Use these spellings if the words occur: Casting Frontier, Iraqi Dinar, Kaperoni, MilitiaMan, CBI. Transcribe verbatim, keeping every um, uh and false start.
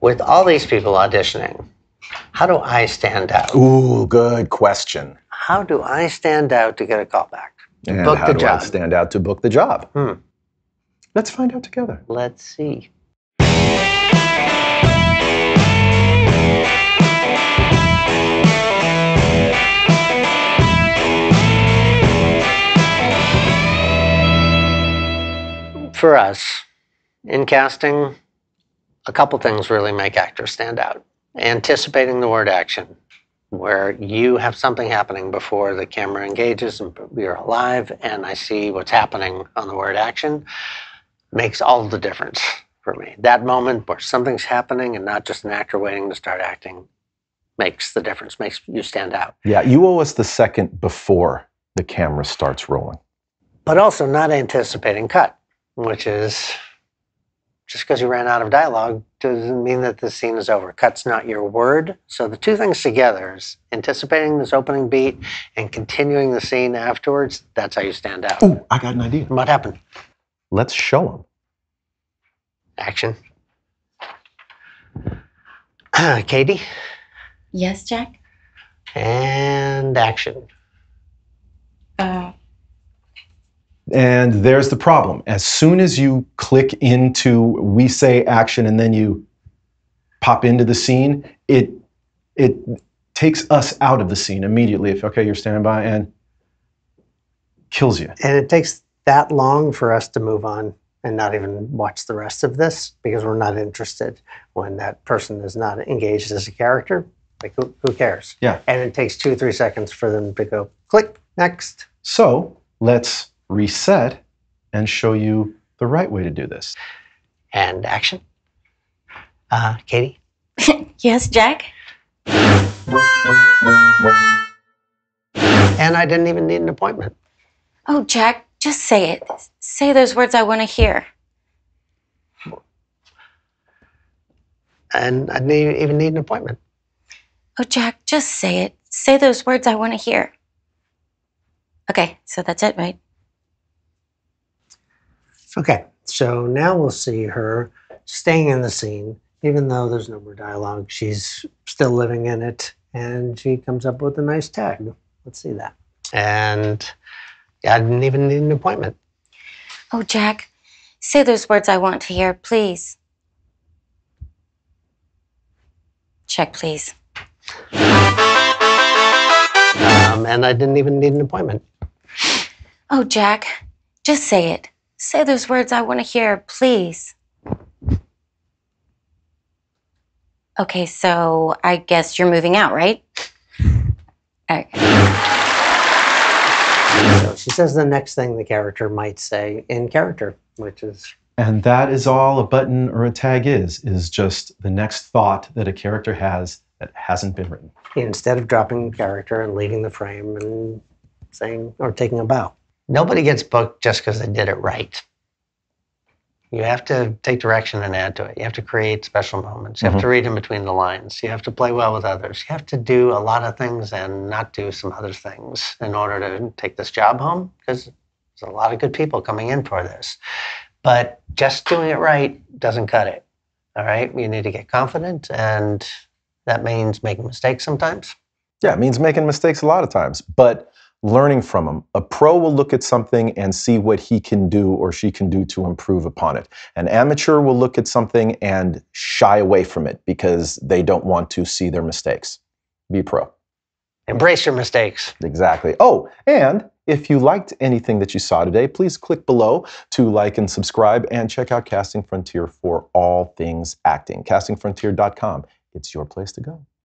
with all these people auditioning, how do I stand out? Ooh, good question. How do I stand out to get a call back? To and book how the do job? I stand out to book the job? Hmm. Let's find out together. Let's see. For us, in casting, a couple things really make actors stand out. Anticipating the word action, where you have something happening before the camera engages and we are alive and I see what's happening on the word action, makes all the difference for me. That moment where something's happening and not just an actor waiting to start acting makes the difference, makes you stand out. Yeah, you owe us the second before the camera starts rolling. But also not anticipating cut, which is just because you ran out of dialogue doesn't mean that the scene is over. Cut's not your word. So the two things together is anticipating this opening beat and continuing the scene afterwards. That's how you stand out. Ooh, I got an idea. What happened? Let's show them. Action. Katie? Yes, Jack? And action. Uh... And there's the problem. As soon as you click into we say action and then you pop into the scene, it it takes us out of the scene immediately. If, okay, you're standing by and kills you. And it takes that long for us to move on and not even watch the rest of this because we're not interested when that person is not engaged as a character. Like, who, who cares? Yeah. And it takes two, three seconds for them to go, click, next. So let's reset and show you the right way to do this. And action. Uh, Katie? Yes, Jack? And I didn't even need an appointment. Oh, Jack, just say it. Say those words I want to hear. And I didn't even need an appointment. Oh, Jack, just say it. Say those words I want to hear. Okay, so that's it, right? Okay, so now we'll see her staying in the scene, even though there's no more dialogue. She's still living in it, and she comes up with a nice tag. Let's see that. And I didn't even need an appointment. Oh, Jack, say those words I want to hear, please. Check, please. Um, and I didn't even need an appointment. Oh, Jack, just say it. Say those words I want to hear, please. Okay, so I guess you're moving out, right? Okay. So she says the next thing the character might say in character, which is... And that is all a button or a tag is, is just the next thought that a character has that hasn't been written. Instead of dropping character and leaving the frame and saying or taking a bow. Nobody gets booked just because they did it right. You have to take direction and add to it. You have to create special moments. You mm-hmm. have to read in between the lines. You have to play well with others. You have to do a lot of things and not do some other things in order to take this job home, because there's a lot of good people coming in for this. But just doing it right doesn't cut it, all right? You need to get confident, and that means making mistakes sometimes. Yeah, it means making mistakes a lot of times, but learning from them. A pro will look at something and see what he can do or she can do to improve upon it. An amateur will look at something and shy away from it because they don't want to see their mistakes. Be pro. Embrace your mistakes. Exactly. Oh, and if you liked anything that you saw today, please click below to like and subscribe and check out Casting Frontier for all things acting. casting frontier dot com. It's your place to go.